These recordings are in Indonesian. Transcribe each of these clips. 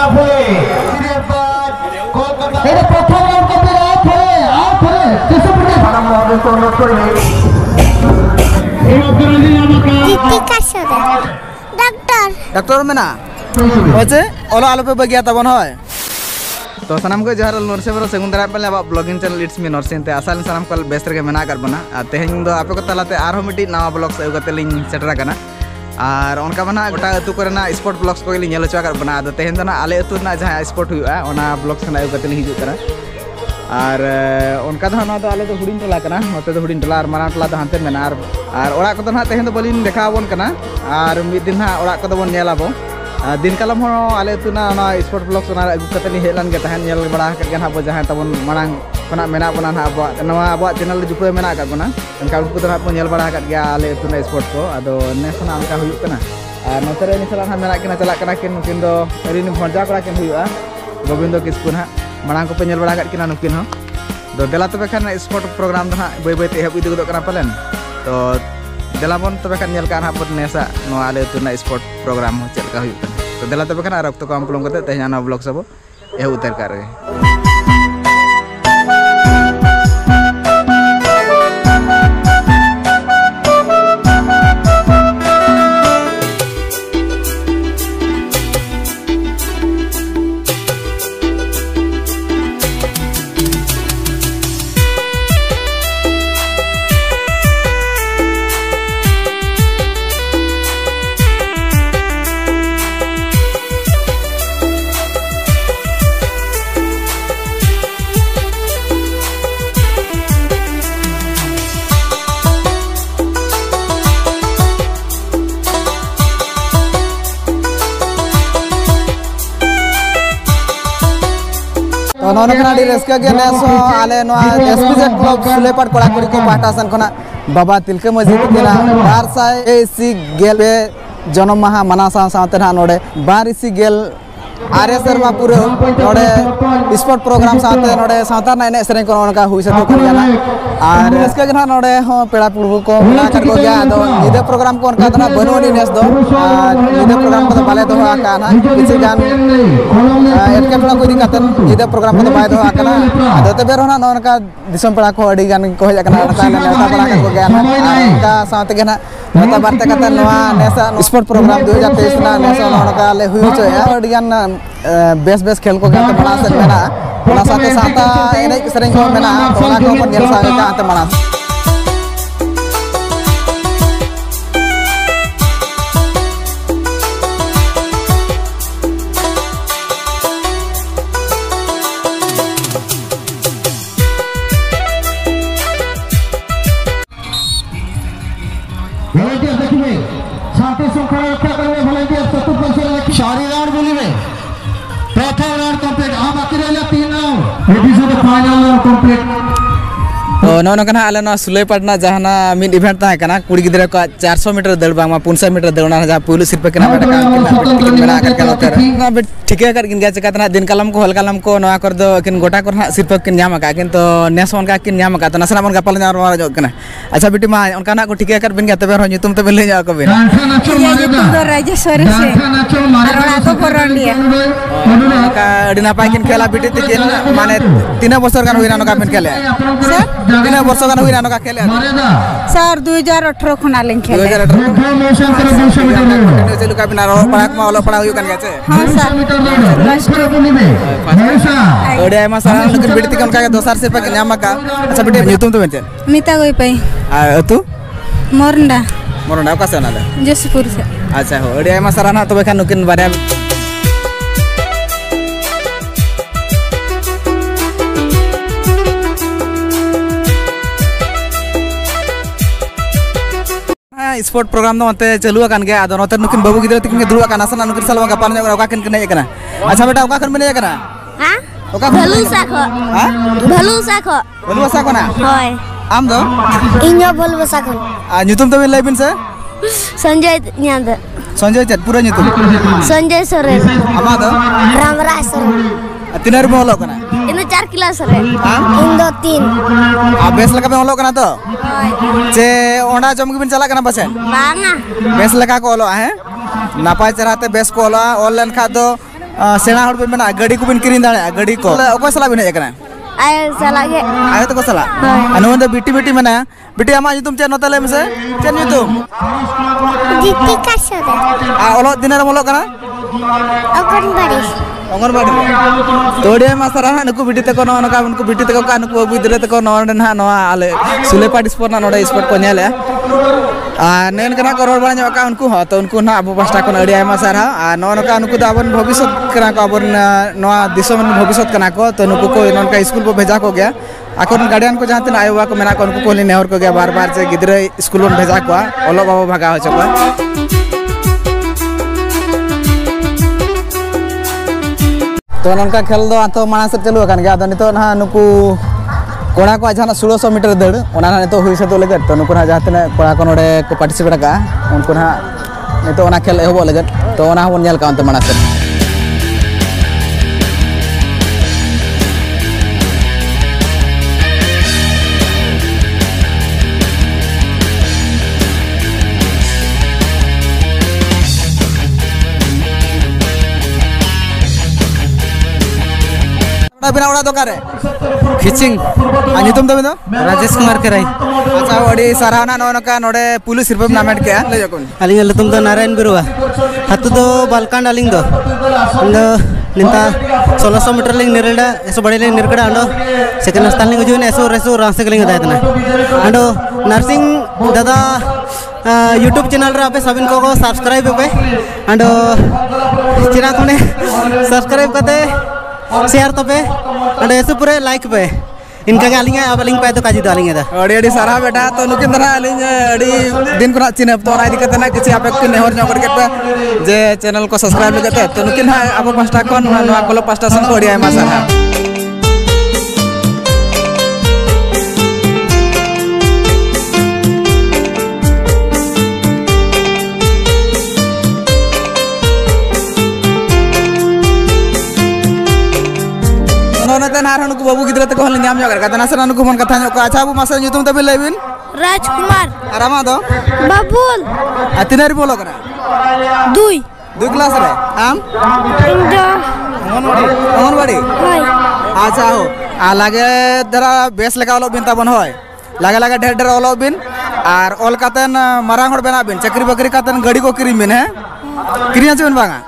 Dokter mana? Oce, olah alupe bagian tabon hoy. To sanam ko jahar alnur se baru segunda rapel ya blogging channel it's me norsen te asal sanam ko bester ke mena karbona. Ate heng do ape ko talate arhomiti nawa blog sayu ko teling cetera kana. Ar onka mana kota itu karena sport blog ko iling yelo cua karbona. Ate heng do na ale itu na jahar sport huya ona blog sana yu ko teling hiju kara. Ar onka do na do ale do hudin tela kana. Ote do hudin tela ar mana tela do hanter mena ar. Ar orang ko do na te heng do bolin deka won kana. Ar mitin ha orang ko do won nyela bo. Din kalam hono ale tuna na sport blog sona agu katani helan gatahan nyal bada katgan habo jahan tabon manang kona mena bonan habo nawa abo channel jupe mena ka kona engka ku tara pon nyal bada katga ale tuna sport ko ado national ka huyuk kana note re ni salan ha mena kena chalak kana kin mungkin do ri ni horja kora kin huyuka Gobindo Kiskun ha manang ko penyal bada kat kina nukin ho do dela tobe kana sport program do ha boy boy te heb idu do kana palen to dalam pun tebakan nyelkan haput nesa no ale tuna sport program cek ka huyuk to dalam tebakan arok to kam kulung kata teh nyana vlog sabo eh utar kare Nono kena direska ke neso ale noa SPZ blog sulepad kodak kori ko patasan kona baba tilke masjid kena bar sai esi gel jono maha manasa sauten han ode bar esi gel are serma pure ode sport program sauten ode satar na ene sereng kono ka hui satu kali ana ar reska kena ode ho peda purbu ko na kar ko ja do ida program ko ka tana banu ni nes do ida program ko bale do ka na kisi gan ᱮᱴᱠᱮ ᱯᱟᱲᱟ ᱠᱚ ᱤᱫᱤ ᱠᱟᱛᱮᱫ ᱡᱮᱫᱟ ᱯᱨᱳᱜᱨᱟᱢ ᱠᱚᱫᱚ ᱵᱟᱭ ᱫᱚᱦᱚ ᱟᱠᱟᱱᱟ ᱟᱫᱚ ᱛᱚᱵᱮ ᱨᱮᱦᱚᱸ ᱱᱚᱝᱠᱟ ᱫᱤᱥᱚᱢ ᱯᱟᱲᱟ ᱠᱚ ᱟᱹᱰᱤ ᱜᱟᱱ ᱠᱚ ᱦᱮᱡ ᱟᱠᱟᱱᱟ ᱱᱮᱛᱟ ᱱᱮᱛᱟ ᱯᱟᱲᱟ ᱠᱚ ᱜᱮᱭᱟ ᱱᱚᱝᱠᱟ ᱥᱟᱶᱛᱮ ᱜᱮ ᱱᱟᱜ ᱱᱮᱛᱟ ᱵᱟᱨᱛᱮ ᱠᱟᱛᱮ ᱱᱚᱣᱟ ᱱᱮᱥᱟ ᱥᱯᱳᱨᱴ ᱯᱨᱳᱜᱨᱟᱢ 2023 ᱨᱮᱱᱟᱜ ᱱᱮᱥᱟ ᱱᱚᱝᱠᱟ ᱞᱮ ᱦᱩᱭ ᱦᱚᱪᱚᱭᱟ ᱟᱹᱰᱤ ᱜᱟᱱ ᱵᱮᱥ ᱵᱮᱥ ᱠᱷᱮᱞ ᱠᱚ ᱜᱟᱛᱮ ᱵᱟᱲᱟ ᱥᱮᱫ ᱢᱮᱱᱟᱜᱼᱟ ᱚᱱᱟ ᱥᱟᱶᱛᱮ ᱥᱟᱶᱛᱟ ᱮᱱᱮᱡ ᱥᱮᱨᱮᱧ ᱠᱚ ᱢᱮᱱᱟᱜᱼᱟ ᱚᱱᱟ ᱠᱚ ᱵᱚᱱ ᱧᱮᱞ ᱥᱟᱸᱜᱮ ᱠᱟᱛᱮ ᱢᱟᱲᱟᱝ nono kana ale no sulepad na jahana mid event tahe kana kuri gidra ko 400 meter dal bang ma 500 meter dal na ja pulu sirpe kana beta ka mena akar kana ter na bet thike akar kin gache katana din kalam ko hol kalam ko noa kor do kin gota kor na sirpe kin nyama ka kin to neson ka kin nyama ka to nasra mon ka pal nyar mara jog kana acha beti ma onka na ko thike akar bin gate ber ho nyutum to bin le ja ko bin to rajeswari se arona to porania ka dina pa kin khela beti tikin mane 3 bochor kan hoina no ka bin khela sir कितना वर्ष का हुई नानो का खेल सर 2018 खना लें खेल 2018 चलो का बिना पड़ाक मा वाला पड़ाक यू कन गए हां सर राष्ट्र को निबे पैसा ओडे मा सारा लेकिन बेटी कन का 2000 से पे न्यामा का अच्छा बेटी न्यूतम तो बेटे मिता गई पे आ तू मोरंडा मोरंडा का से नाला जशपुर से अच्छा हो ओडे मा सारा ना तो बेखान नुकिन बारे sport program no ante chalu akan ge ado noter nukin babu gidra tikin ge dulu akan asana nukin salwa ga pan nyora kakin kena ekana acha beta oka kan mena ekana ha oka balu sakho ha balu sakho na hoy am do inyo balu sakho a nyutum to laibin sa sanjay nyanda sanjay chat pura nyutum sanjay sorel ama do ramraj sorel tinar mo lo kana ino 4 kilo sorel indo 3 abes laka mo lo kana to जे ओंडा जम गिबिन चला कना बसे बांगा बेस लका कोलो है नापाय चराते बेस कोलो ऑनलाइन खादो Sena hal pun mana agadi ku pun kirim dana agadi ko. Oke salah bina ya karena. Ayo salah ya. Ayo tuh ko salah. Anu mana biti biti mana? Biti ama itu cen nota lem se? Cen itu. Biti kasih deh. Ah olok dinara molok karena? Ogon baris. Ogon baris. Tuh dia masalah anu ku biti teko nona kamu ku biti teko kanu ku biti teko nona dan hano ale. Sule padispor nona ispor konyal ya. Nen kena koror banyak kawan ku ha tahun ku na abu pasta kon adi ayam sarah non kawan ku dawan bhabisot kena kawan noa diso men bhabisot kena ko tahun ku ko non ka school ko bheja ko gaya akon guardian ko jahan tin ayowa ko mena kon ku ko ni nehor ko gaya bar bar se gidre school on bheja ko olo baba bhaga ho chakwa to non ka khel do ato mana sar chalu kan gaya don to na nuku कोणा को आजाना 1600 मीटर दड़ ओना ने तो होई से तो लगत तो नकुना जाते ने कोणा को नडे को पार्टिसिपेट का उनकुना ने तो ओना खेल होबो लगत तो ओना होन नेल काउंट मना से बिना उड़ा तो करे खिचिंग अनि तुम तबे राजेश कुमार के राई अच्छा ओडी सराहना नोनका नोडे पुलिस रिपोर्ट नामेट के ले जकोन अलिंग ले तुम तो नारायण बिरुवा हत तो बालकांड अलिंग दो निंता 1600 मीटर लिंग निरलडा एसो बडे लिंग निरकडा अंडो सेकंड स्थान लिंग जोइन एसो रेसो रासे लिंग दातना अंडो नर्सिंग दादा YouTube channel ra ape sabin ko subscribe pe अंडो चिरा कोने सब्सक्राइब करते share tope ada itu pura like pe inka galinga apa link pe itu kaji dalinga da adi sarah beta to nukin dara alinga adi din kuna chin to na dikata na kisi ape kin nehor nyor ke pe je channel ko subscribe kate to nukin ha apa pasta kon na kolo pasta sun ko adi ma sarah Narayan को बाबू किधर तक होल नाम जोगर कथा नासर नु घुमन कथा को अच्छा बाबू मासा यूं तुम तबे लेबिन राजकुमार आरामा दो बाबूल अतिनर बोलो करा दुई दुई क्लास रे आम इंदा अंगनवाड़ी हाय अच्छा हो आ लागे दरा बेस लगा लो बिन तबन होय लागे लागे ढेर ढेर ओलो बिन आर ओल कतन मरांग होड़ बेना बिन चक्री बकरी कतन गड़ी को किरी बिन है किरिया जोन बांगा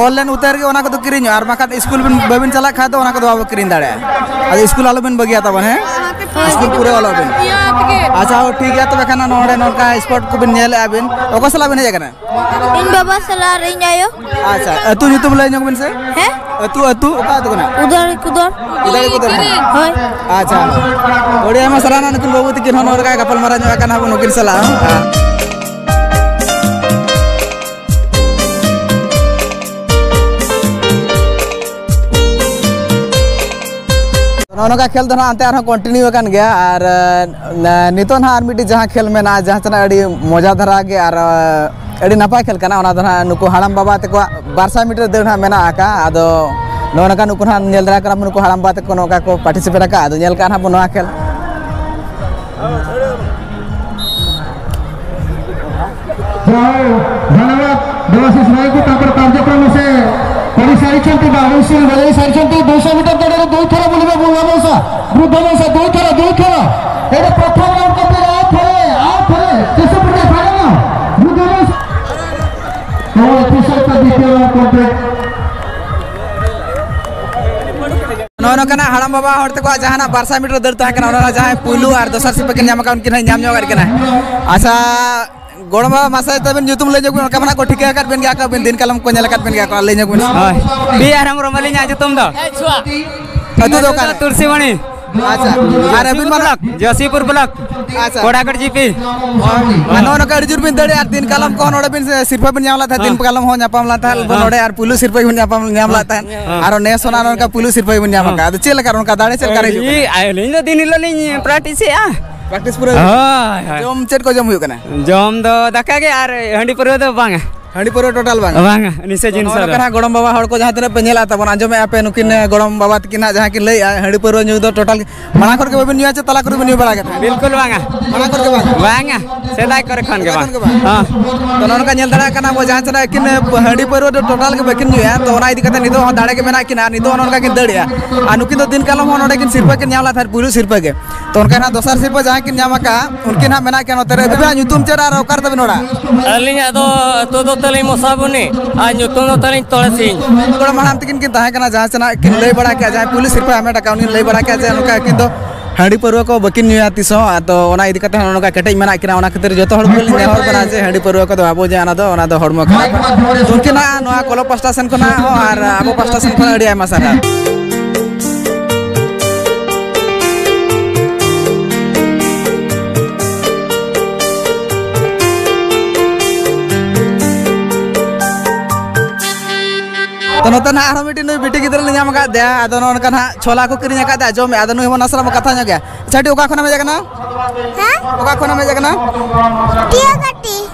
online utar ke ona ko kirin ar makat school bin babin chalak kha to ona ko babo kirin dare ad school alo bin bagia ta ban he school pure alo bin acha ho thik ya tobe kana nonde nonka sport ko bin nyel abin oko sala bin he kana in baba sala rein ayo acha atu yutum lai nyong bin se he atu atu oka atu kana udar kudar hoy acha odi ama sala nan kun babu tikin honor ka kapal mara nyawa kana bun kin sala नोनका खेल दना आते आरो कंटिन्यू अकन गया आर नितोन हार मिटी जहां खेल में ना जहां तना अडी मजा धरा के आर अडी नपा खेल कना ओना दना नुको हाराम बाबा ते को 1200 मीटर देना मेना आका आदो नोनका नुको हान नेल दरा करा नुको हाराम बाते को नोका को पार्टिसिपेट आका आदो नेल काना बनो खेल धन्यवाद देवाशीष राय को तापर कार्यक्रम से बड़ी सारी चलती बाबूसिंह बड़ी सारी चलती 200 मीटर दौड़े दो थरा बोलबे बुवामसा बुद्धमसा दो थरा एटा प्रथम राउंड करते आ थरे जशपुर के फाइनल बुद्धमसा तो तीसरा का द्वितीय राउंड करते नोनो कना हड़म बाबा हरते को जहां ना 1200 मीटर दौड़ता है कना जहां पुलू और दूसरा से पकन नाम अकाउंट के नाम जोगर कना आशा गोड़बा मासा तबन युतुम ले जगुन कमना को ठिका कर बिन गया का बिन दिन कलम को नेला कर बिन गया को ले जगुन हाय बे आराम रोमली न्या तुम दो ए छुआ अतु दो का तुलसीवाणी अच्छा आ रबिन ब्लॉक जशीपुर ब्लॉक अच्छा कोडागढ़ जीपी मनोन का अर्जुन बिन दड़े दिन कलम को नोड बिन सिरफा बिन न्याला था दिन कलम हो न्यापमला था नोडे यार पुलु सिरफा बिन न्यापम न्यामला था आरो ने सोनान का पुलु सिरफा बिन न्याम का चल कारण का दाड़े चल करे ई आय ले दिन ले प्रैक्टिस आ praktis pura jom chat ko jom huyo kana jom do dakage ar handi pura do banga Handi pura total bang. Bang, nisya jenis apa? Karena Godam Baba hor ko jahat ini penjela tapan aja, saya apa nukin Godam Baba kena jahat kiri handi pura itu total. Mana korke bang niu aja talak korke niu beragat. Bilkul bang. Mana korke bang? Bang, saya tak korke kan bang. Ah, toh orang kanyal dana karena mau jahat cina kini handi pura itu total ke bikin niu ya. Toh orang itu kata niu orang dana ke mana kini niu orang kaki dada ya. Anukin tuh din kalau orang kini sirpa kini nyala thar bulu sirpa ke. Toh orang kena dosar sirpa jahat kini nyama ka. Unkin ha mana kena tera. Tapi anju tum cera rokar tapi nora. Alinya tuh Tali musabuni, anjut tuh tali tolasin. Kalau malam tikin kita hanya karena jahat cina kini lebih berat aja, polisi supaya mereka kau ini lebih berat aja, nuka itu hari perlu kau bikin nyati so atau orang itu kata nuka kete mana kira orang kete jatuh orang polisi nehor berat aja hari perlu kau tuh abu jangan ada orang tuh hormat. Mungkin na nuka kalau pastasan kau na, orang abu pastasan kau dia masalah. Tonotan ha arah meeting itu bintik itu lenyam agak dia, atau non kan ha cola aku kirinya agak dia, jom ya, atau nuhimon asal mau katanya kayak, jadi oka kona meja kena? Hah? Oka kona meja kena?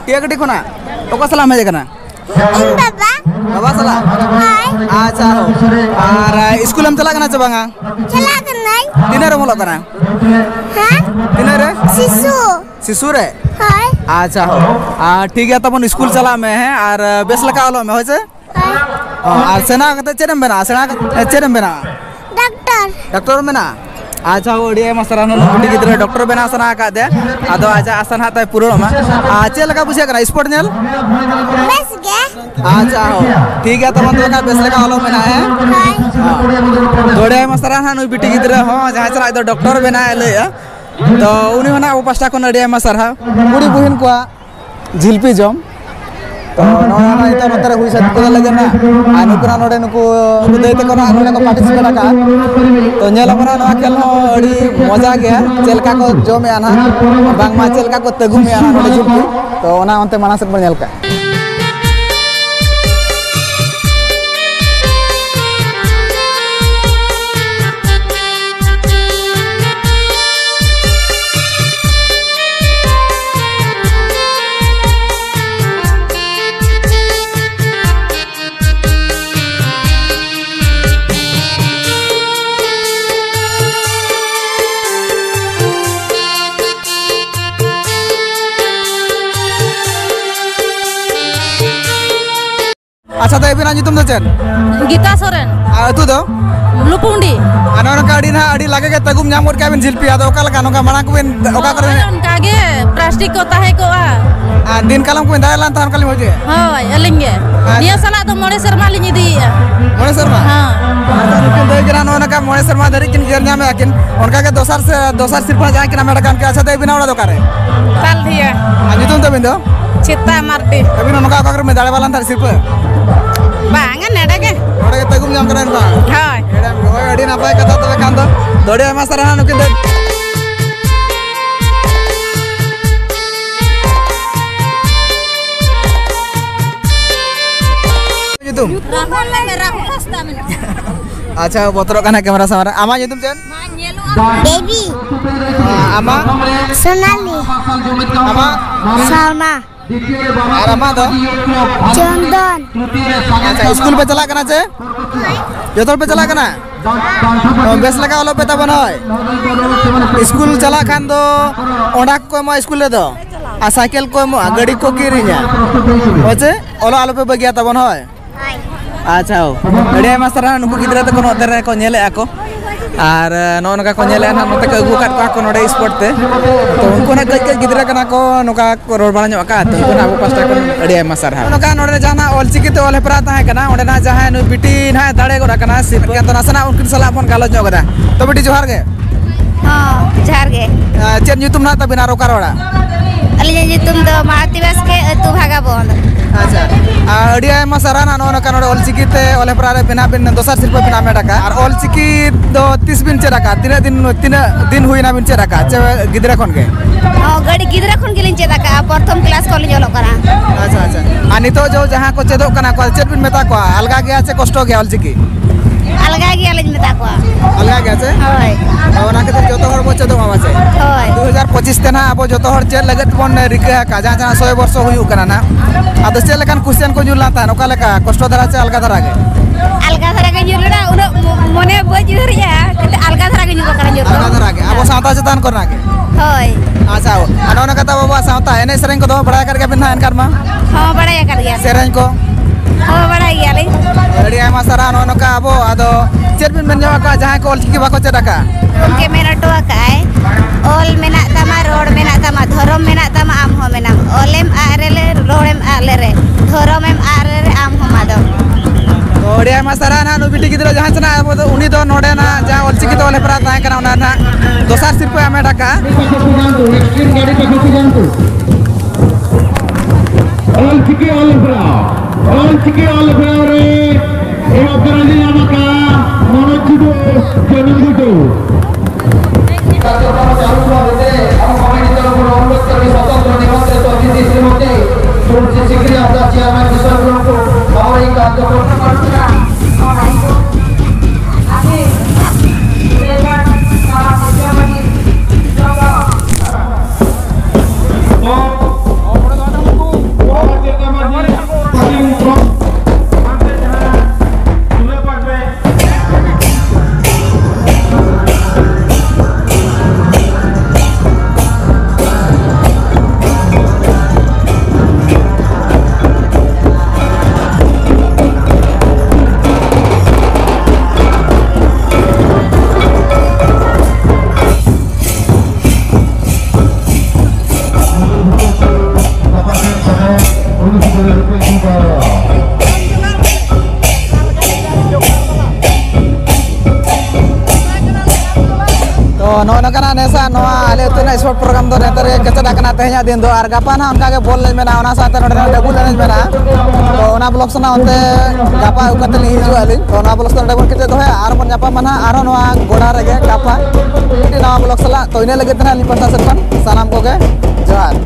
Dia keti kona? Oka salah meja kena? Baba? Baba salah? Hai. Acha ho. Arah, sekolah mencela kena coba nggak? Cela kena? Dina romo lo kena? Hah? Dina re? Sisu. Sisu re? Hai. Acha ho. Ah, tiga tahun sekolah cela me, arah best lekal lo me, hoje? आसना कते चेरम बेना आसना कते चेरम बेना doctor doctor बेना आजा ओडिया मसरानो बुटी कितरे डॉक्टर बेना आसना का दे आदो आजा आसन हाता पुरो मा आचे लगा बुझे करा स्पोर्ट नेल बस गे आजा हो ठीक है तमन लगा बेस लगा आलो बेना है ओडिया मसरानो बुटी कितरे हो जहा चला आदो डॉक्टर बेना ले तो उनी होना उपस्था को ओडिया मसरा पूरी बुहिन को झिलपी जम तो नौना इतना नोटर हुई साथ को लगे ना आनुकरण नोटे नुको बुद्धे तो करा आनुकरण को पार्टिसिपेट का तो न्याला परा ना क्या लो अड़ी मजा गया चलका को जो में आना बांग माचल का को तगु में आना नोटे जुबी तो ना उनते माना सकते न्याल का अच्छा तो ये भी ना जितने चल गीता सोरेन तू तो लुपुंडी अनोन का अड़ी ना अड़ी लगे के तगुम जाम और क्या बिन झिलपी आता ओका लगानो का मना को बिन ओका करने अनोन का आगे प्लास्टिक होता है को आ दिन कलम को बिन दायलान तान कलम हो जाए हाँ ये लिंगे ये साला तो मोने शर्मा लिंगी दी मोने शर्मा हाँ तो ये ना अनोन का मोने शर्मा दरी किन जरिया में आकिन उनका के दोसार सिर्फ जाए कि ना मेरा काम के अच्छा तो ये भी ना उड़ा दो करे कल दिया अजी तुम तो बिंदो चित्ता मारती अभी ना उनका आकर में दायलान तार सिर्फ Bangan ada ke? Ada kita gum jam keren bang. Hai. Ada di apa kata tuh kantor? Dodi emang sarahan mungkin deh. YouTube. Bukan merah pasta minum. Acha botrok anak kamera sama orang. Ama YouTube Jen? Baby. Ama? Sonali. Ama? Salma. आरामा तो चंदन अच्छा स्कूल पे चला करना चे योतर पे चला करना तो बेस लगा वालों पे तब बनाए स्कूल चला खान तो ओढ़ाक को एमो स्कूल ले दो आसाइकल को एमो गड़ी को कीरिया वैसे ओलो आलो पे बगिया तब बनाए अच्छा हो बढ़िया मसरा नुकु किधर तक कोनो तेरे को नेले आको आर नौन का कोन्यले ना नोट का गुकार का कोनोडे स्पोर्ट थे तो उनको ना कई कई किधर का ना को नोका रोड बना जो का तो ना वो पस्ता कर अड़े मसर है नोका नोडे जाना ऑल चिकी तो वाले प्राता है करना उन्हें ना जहाँ नो बिटी ना दाढ़े को रखना सिर्फ क्या तो ना सना उनकी सलाह अपन कालो जो करता तो बिटी जोहार गए हाँ जोहार गए चल यूं तुम ना तभी ना रोका रोड़ा अलिया जी तुम तो मारती बस के तू भागा बोल अच्छा अड़िया मसरा ना नौन का नोडे ऑल चिकी ते वाले प्रारे बिना बिन दोसार सिर्फ बिना में डका और ऑल चिकी तो 30 दिन चे रखा तीन दिन हुई ना बिन चे रखा अच्छा गिद्रा कौन के ओ गड़ी गिद्रा कौन के लिए चे रखा प्रथम क्लास कॉलेज वालों का अच्छा अच्छा आनी तो जो जहाँ को चेदो करना को चेद बिन में ता को अलगा गया चे कोष्टो गया ऑल चिकी ᱟᱫᱚ ᱪᱮᱫ ᱵᱤᱱ ᱢᱮᱱ ᱧᱟᱢ ᱟᱠᱟᱫᱟ ᱡᱟᱦᱟᱸᱭ ᱠᱚ ᱚᱞᱪᱤᱠᱤ ᱵᱟᱠᱚ ᱪᱮᱫ ᱟᱠᱟᱫᱟ ᱜᱚᱢᱠᱮ ᱢᱮᱱᱴᱚ ᱟᱠᱟᱫᱟᱭ ᱚᱞ ᱢᱮᱱᱟᱜ ᱛᱟᱢᱟ ᱨᱚᱲ ᱢᱮᱱᱟᱜ ᱛᱟᱢᱟ ᱫᱷᱚᱨᱚᱢ ᱢᱮᱱᱟᱜ ᱛᱟᱢᱟ ᱟᱢ ᱦᱚᱸ ᱢᱮᱱᱟᱢ ᱚᱞᱮᱢ ᱟᱫ ᱨᱮᱞᱮ ᱨᱚᱲᱮᱢ ᱟᱫ ᱞᱮᱨᱮ ᱫᱷᱚᱨᱚᱢᱮᱢ ᱟᱫ ᱨᱮ ᱟᱢ ᱦᱚᱸ ᱢᱟᱫᱚ ᱚᱲᱮᱭᱟ ᱢᱟᱥᱟᱨᱟ ᱱᱟ ᱱᱩ ᱵᱤᱴᱤ ᱜᱤᱫᱽᱨᱟᱹ ᱡᱟᱦᱟᱸ ᱪᱮᱱᱟ ᱟᱵᱚ ᱫᱚ ᱩᱱᱤ ᱫᱚ ᱱᱚᱰᱮ ᱱᱟ ᱡᱟᱦᱟᱸ ᱚᱞᱪᱤᱠᱤ ᱛᱮ ᱚᱞᱮ ᱯᱟᱲᱦᱟᱜ ᱛᱟᱦᱮᱸ ᱠᱟᱱᱟ ᱚᱱᱟ ᱨᱮᱱᱟᱜ ᱫᱚᱥᱟᱨ ᱥᱤᱨᱯᱟᱹ ᱮᱢ ᱮᱴᱟ ᱠᱟᱜᱼᱟ ᱚᱞᱪᱤᱠᱤ ᱚᱞ ᱯᱟᱲᱦᱟᱣ ᱚᱞᱪᱤᱠᱤ ᱚᱞ ᱯᱟᱲᱦᱟᱣ ᱨᱮ এই অপরাধী আমাকে মনোজিত জনজিত কার্যক্রম চালু করতে আমরা কমিটির উপর অনুরোধ করি স্বতন্ত্র নিমন্ত্রিত অতিথি শ্রীমতী সুরজি সিকরি আমরা চেয়ারম্যান কিশোরগঞ্জ আমরা এই কার্যক্রম করতে আমি এবার সারা প্রতিবাদী সভা ও অপরাধীকে ওদেরকে মানে প্রতিনিধি program do netar ke kata kana tehnya din do ar gapan ha onka ke bol le mena ona sate node node bol le mena to ona blok sana onte gapa ukate le hiju ali to ona blok sana node kete do ha ar mon nyapa mana aro noa goda rege gapa ini nama blok sala to ine lagi tena lipat sasan sanam ko ke johar.